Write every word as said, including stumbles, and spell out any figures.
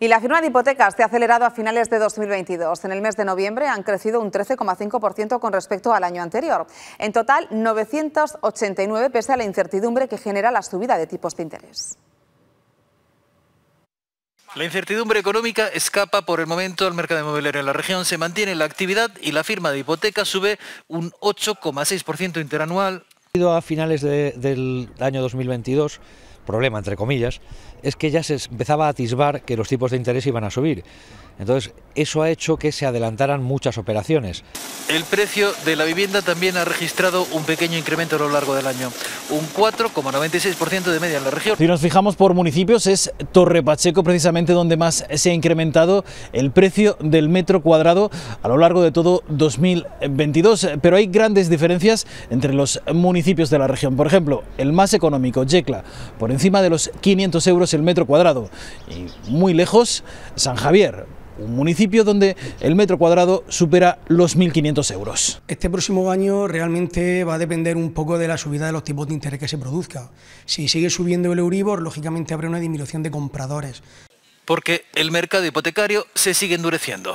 Y la firma de hipotecas se ha acelerado a finales de dos mil veintidós. En el mes de noviembre han crecido un trece coma cinco por ciento con respecto al año anterior. En total, novecientos ochenta y nueve, pese a la incertidumbre que genera la subida de tipos de interés. La incertidumbre económica escapa por el momento al mercado inmobiliario. En la región se mantiene la actividad y la firma de hipotecas sube un ocho coma seis por ciento interanual. A finales de, del año dos mil veintidós, problema entre comillas, es que ya se empezaba a atisbar que los tipos de interés iban a subir. Entonces, eso ha hecho que se adelantaran muchas operaciones. El precio de la vivienda también ha registrado un pequeño incremento a lo largo del año, un cuatro coma noventa y seis por ciento de media en la región. Si nos fijamos por municipios, es Torre Pacheco precisamente donde más se ha incrementado el precio del metro cuadrado a lo largo de todo dos mil veintidós, pero hay grandes diferencias entre los municipios de la región. Por ejemplo, el más económico, Yecla, por encima de los quinientos euros el metro cuadrado, y muy lejos, San Javier, un municipio donde el metro cuadrado supera los mil quinientos euros. Este próximo año realmente va a depender un poco de la subida de los tipos de interés que se produzca. Si sigue subiendo el Euribor, lógicamente habrá una disminución de compradores. Porque el mercado hipotecario se sigue endureciendo.